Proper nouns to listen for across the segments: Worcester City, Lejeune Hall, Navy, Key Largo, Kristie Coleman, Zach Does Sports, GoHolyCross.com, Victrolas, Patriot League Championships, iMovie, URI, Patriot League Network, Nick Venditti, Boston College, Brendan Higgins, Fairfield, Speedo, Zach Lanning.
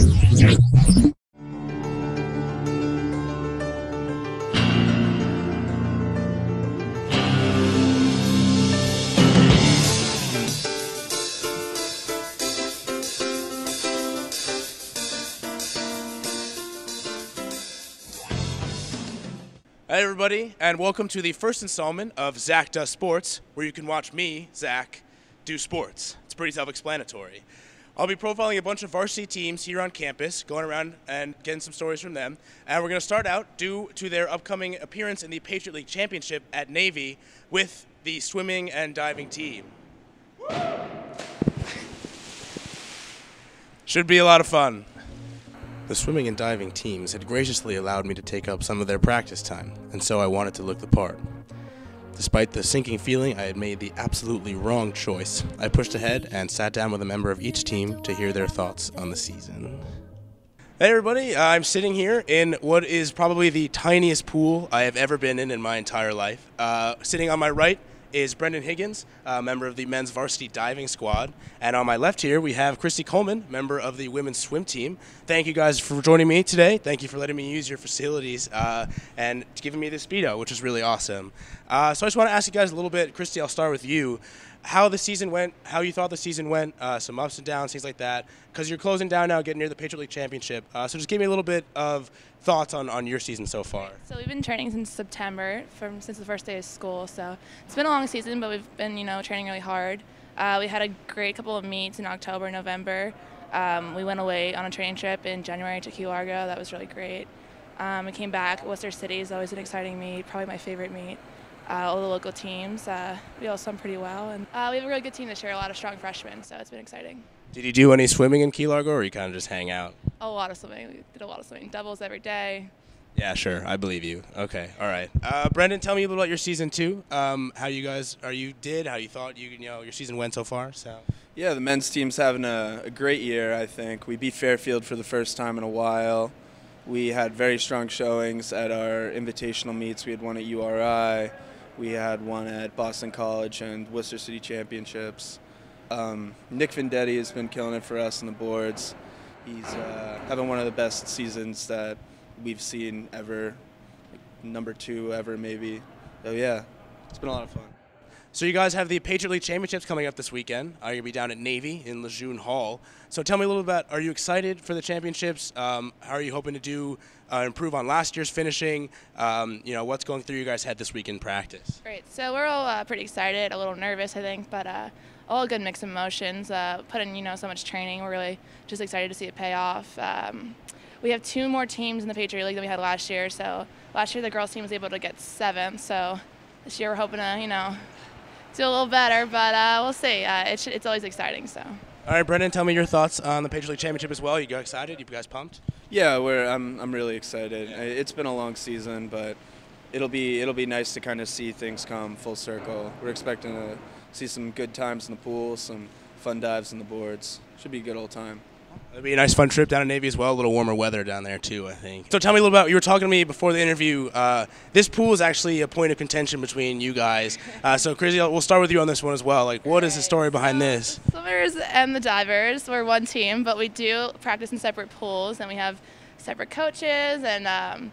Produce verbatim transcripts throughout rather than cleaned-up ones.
Hey everybody, and welcome to the first installment of Zach Does Sports, where you can watch me, Zach, do sports. It's pretty self-explanatory. I'll be profiling a bunch of varsity teams here on campus, going around and getting some stories from them. And we're going to start out, due to their upcoming appearance in the Patriot League Championship at Navy, with the swimming and diving team. Should be a lot of fun. The swimming and diving teams had graciously allowed me to take up some of their practice time, and so I wanted to look the part. Despite the sinking feeling I had made the absolutely wrong choice, I pushed ahead and sat down with a member of each team to hear their thoughts on the season. Hey everybody, I'm sitting here in what is probably the tiniest pool I have ever been in in my entire life. Uh, sitting on my right is Brendan Higgins, a member of the men's varsity diving squad. And on my left here, we have Kristie Coleman, member of the women's swim team. Thank you guys for joining me today. Thank you for letting me use your facilities uh, and giving me this speedo, which is really awesome. Uh, so I just want to ask you guys a little bit. Kristie, I'll start with you. How the season went, how you thought the season went, uh, some ups and downs, things like that. Because you're closing down now, getting near the Patriot League Championship. Uh, so just give me a little bit of thoughts on, on your season so far. So we've been training since September, from since the first day of school. So it's been a long season, but we've been, you know, training really hard. Uh, we had a great couple of meets in October and November. Um, we went away on a training trip in January to Key Largo. That was really great. Um, we came back. Worcester City is always an exciting meet, probably my favorite meet. Uh, all the local teams, uh, we all swim pretty well, and uh, we have a really good team this year, a lot of strong freshmen, so it's been exciting. Did you do any swimming in Key Largo, or you kind of just hang out? A lot of swimming. We did a lot of swimming. Doubles every day. Yeah, sure. I believe you. Okay. All right. Uh, Brendan, tell me a little about your season, too, um, how you guys are you did, how you thought you, you know, your season went so far. So yeah, the men's team's having a, a great year, I think. We beat Fairfield for the first time in a while. We had very strong showings at our invitational meets. We had one at U R I. We had one at Boston College and Worcester City Championships. Um, Nick Venditti has been killing it for us on the boards. He's uh, having one of the best seasons that we've seen ever, like number two ever maybe. So yeah, it's been a lot of fun. So you guys have the Patriot League Championships coming up this weekend. You're going to be down at Navy in Lejeune Hall. So tell me a little about, are you excited for the championships? Um, how are you hoping to do, uh, improve on last year's finishing? Um, you know, what's going through your guys' head this week in practice? Great. So we're all uh, pretty excited, a little nervous, I think, but uh, all a good mix of emotions. Uh, put in, you know, so much training. We're really just excited to see it pay off. Um, we have two more teams in the Patriot League than we had last year. So last year the girls' team was able to get seventh. So this year we're hoping to, you know, do a little better, but uh, we'll see. Uh, it should, it's always exciting. So. All right, Brendan, tell me your thoughts on the Patriot League Championship as well. You guys excited? You guys pumped? Yeah, we're. I'm. I'm really excited. Yeah. It's been a long season, but it'll be. It'll be nice to kind of see things come full circle. We're expecting to see some good times in the pool, some fun dives on the boards. Should be a good old time. It'll be a nice, fun trip down to Navy as well. A little warmer weather down there, too, I think. So tell me a little about, you were talking to me before the interview. Uh, this pool is actually a point of contention between you guys. Uh, so, Kristie, we'll start with you on this one as well. Like, what is the story behind so, this? The swimmers and the divers, we're one team, but we do practice in separate pools, and we have separate coaches. And um,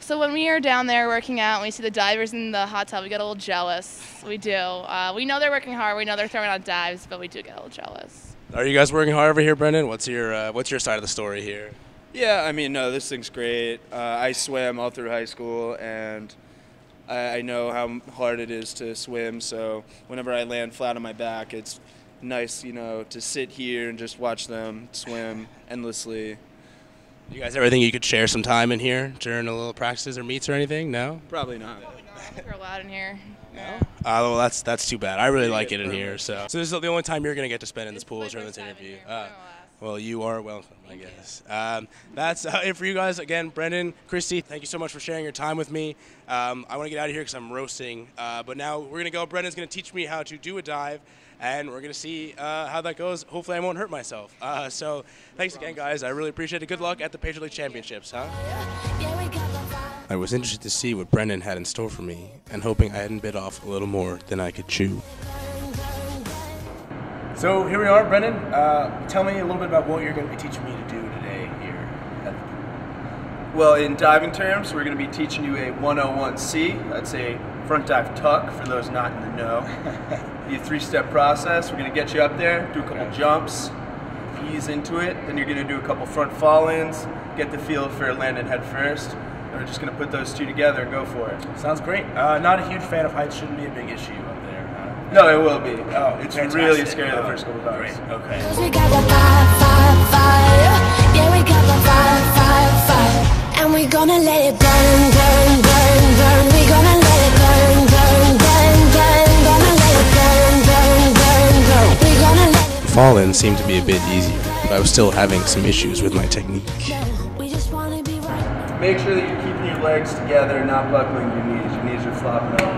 so when we are down there working out and we see the divers in the hot tub, we get a little jealous. We do. Uh, we know they're working hard. We know they're throwing out dives, but we do get a little jealous. Are you guys working hard over here, Brendan? What's your uh, what's your side of the story here? Yeah, I mean, no, this thing's great. Uh, I swam all through high school, and I, I know how hard it is to swim. So whenever I land flat on my back, it's nice, you know, to sit here and just watch them swim endlessly. You guys ever think you could share some time in here during a little practices or meets or anything? No, probably not. Probably not. I think we're allowed in here. Yeah. Uh, well, that's that's too bad. I really like it in here. So, so this is the only time you're gonna get to spend in this pool is during this interview. In uh, well, you are welcome, I guess. Um, that's uh, it for you guys. Again, Brendan, Kristie, thank you so much for sharing your time with me. Um, I want to get out of here because I'm roasting. Uh, but now we're gonna go. Brendan's gonna teach me how to do a dive, and we're gonna see uh, how that goes. Hopefully, I won't hurt myself. Uh, so, thanks again, guys. I really appreciate it. Good luck at the Patriot League Championships, huh? I was interested to see what Brendan had in store for me, and hoping I hadn't bit off a little more than I could chew. So here we are, Brendan. Uh, tell me a little bit about what you're going to be teaching me to do today Well, in diving terms, we're going to be teaching you a one oh one C. That's a front dive tuck for those not in the know. It'll be a three-step process. We're going to get you up there, do a couple jumps, ease into it. Then you're going to do a couple front fall-ins, get the feel for landing head first. And we're just going to put those two together and go for it. Sounds great. Uh, not a huge fan of heights. Shouldn't be a big issue up there. Uh, no, it will be. Oh, it's fantastic. Really scary oh, the first couple times. Great. Okay. We got the fire, fire, fire. Yeah, we got the fire, fire, fire. And we're going to let it burn, burn, burn, burn. We're going to let it burn, burn, burn, burn. Gonna let it burn, burn, burn, burn. We're going to let it burn. The fall-in seemed to be a bit easier, but I was still having some issues with my technique. Make sure that you're keeping your legs together, not buckling your knees. Your knees are flopping up.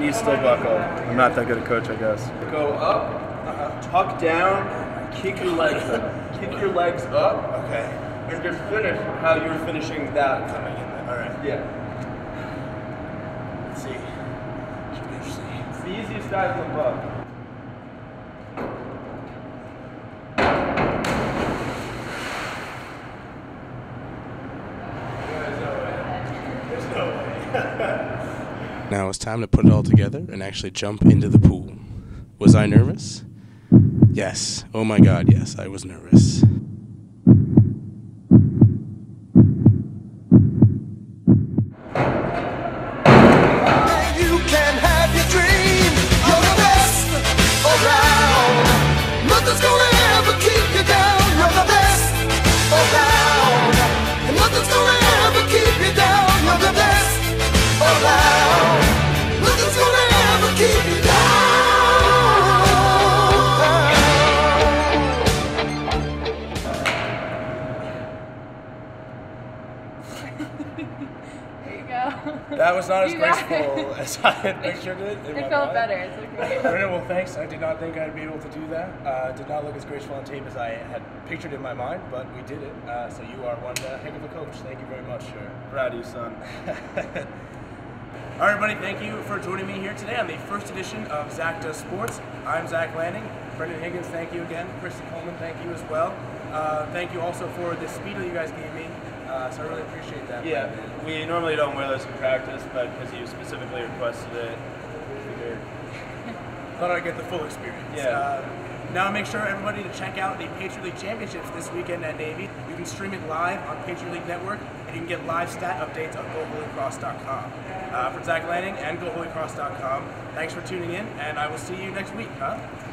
Knees still buckle. I'm not that good a coach, I guess. Go up, uh-huh. Tuck down, kick your legs up. Kick your legs up. Okay. And just finish how you were finishing that. Coming in there. All right. Yeah. Let's see. Should be interesting. It's the easiest dive to look up. Now it was time to put it all together and actually jump into the pool. Was I nervous? Yes. Oh my God, yes, I was nervous. That was not as graceful as I had pictured it. It felt better. It's okay. Brendan, well, thanks. I did not think I'd be able to do that. Uh, did not look as graceful on tape as I had pictured in my mind, but we did it. Uh, so you are one uh, heck of a coach. Thank you very much. Sure. Proud of you, son. All right, everybody. Thank you for joining me here today on the first edition of Zach Does Sports. I'm Zach Lanning. Brendan Higgins, thank you again. Kristie Coleman, thank you as well. Uh, thank you also for the speed that you guys gave me. Uh, so I really appreciate that. Yeah, right. We normally don't wear those in practice, but because you specifically requested it, we figured. Thought I'd get the full experience. Yeah. Uh, now make sure everybody to check out the Patriot League Championships this weekend at Navy. You can stream it live on Patriot League Network, and you can get live stat updates on Go Holy Cross dot com. Uh, for Zach Lanning and Go Holy Cross dot com, thanks for tuning in, and I will see you next week, huh?